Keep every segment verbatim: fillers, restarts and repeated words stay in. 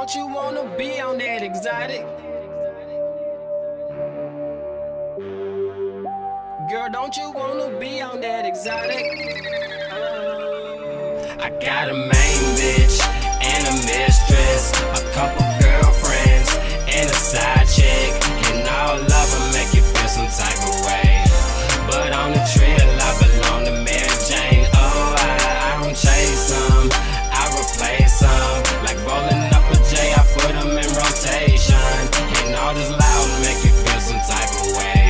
Don't you wanna be on that exotic? Girl, don't you wanna be on that exotic? Uh, I got a main bitch and a mistress, a couple girlfriends and a side chick, and all of them make you feel some type of way. But on the trail, I belong to Mary Jane. Oh, I, I don't chase them, I replace them. Like rolling up a J, I put them in rotation, and all this loud make you feel some type of way.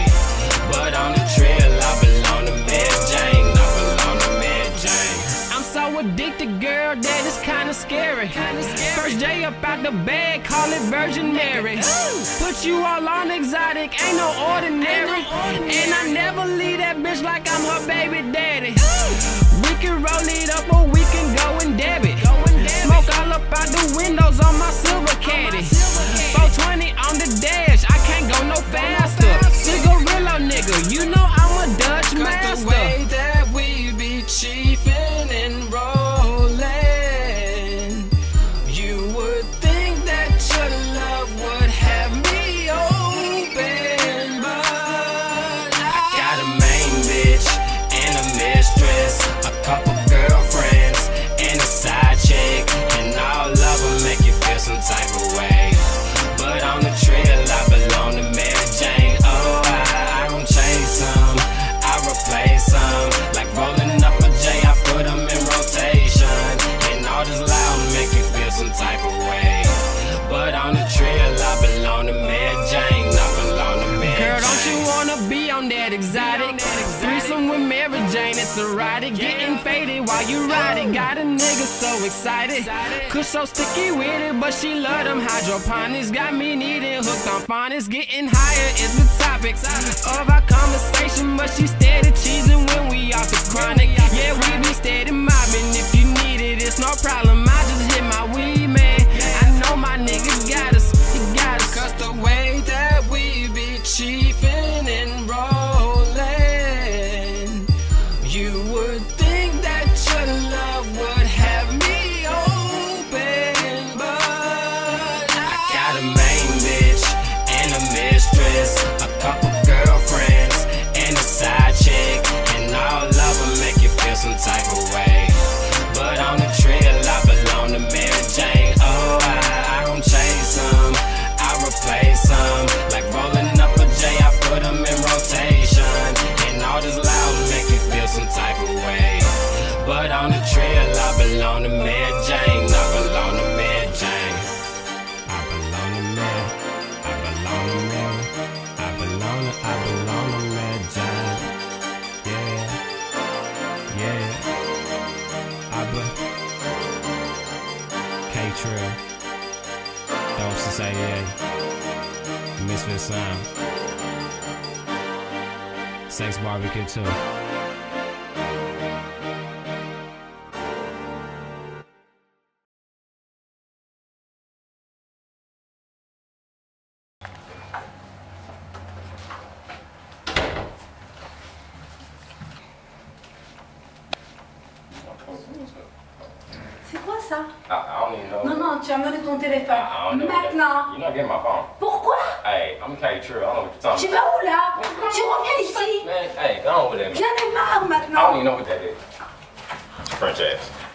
But on the trail, I belong to Mary Jane, I belong to Mary Jane. I'm so addicted, girl, that it's kinda scary. Kinda scary. First day up out the bag, call it Virgin Mary. Ooh. Put you all on exotic, ain't no ordinary. Ain't no ordinary. And I never leave that bitch like I'm her baby daddy. Ooh. We can roll it up or we can go and dab it. Go and dab Smoke it. all up out the windows on my silver caddy. four twenty on the dash, I can't go no faster. You know I'm a Dutch master. 'Cause the way that we be chiefin' and rollin', you would think that your love would have me open, but I, I got a main bitch and a mistress, a couple girlfriends and a side chick, and all of them make you feel some type of way. But on the trail, I belong to Mary Jane. Oh, I, I don't chase them, I replace them. Like rolling up a J, I put them in rotation, and all this loud make you feel some type of way. But on the trail, I belong to Mary Jane, I belong to Mary Jane. Girl, don't you wanna be on that exotic? Threesome with Mary Jane, it's erotic. Getting faded while you ride it. Got a nigga so excited, cause so sticky with it, but she love them hydroponics. Got me needed, hooked on phonics. Getting higher is the topic of our conversation, but she steady cheesing when we off the chronic. Yeah, we be steady mobbing. If you need it, it's no problem. I just hit my weed, man. I know my nigga got us, he got us. Cause the way that we be chiefin' and rollin', you would think that your love would have me open, but I, I got a main bitch and a mistress, a couple girlfriends and a side chick, and all of them make you feel some type of way. But on the trail, I belong to Mary Jane. Oh, I, I don't chase them, I replace them. Like rolling up a J, I put them in rotation, and all this loud make you feel some type of way. But on the trail, I belong to Mary Jane, I belong to Mary Jane. I belong to Mary, I belong to Mary, I belong to, I belong to Mary Jane. Yeah, yeah, I belong. Kaye Trill, Dope since eighty-eight, Misfit Sound, Sex Barbecue too. C'est quoi ça? I, I don't even know. Non, non, tu as mené ton téléphone. I, I Maintenant. You're not getting my phone. Pourquoi? Hey, I'm Kaye Trill. I don't know what you're talking about. Tu vas où là? Tu reviens ici. Man, hey, go on with that. J'en ai marre maintenant. I don't even know what that is. French ass.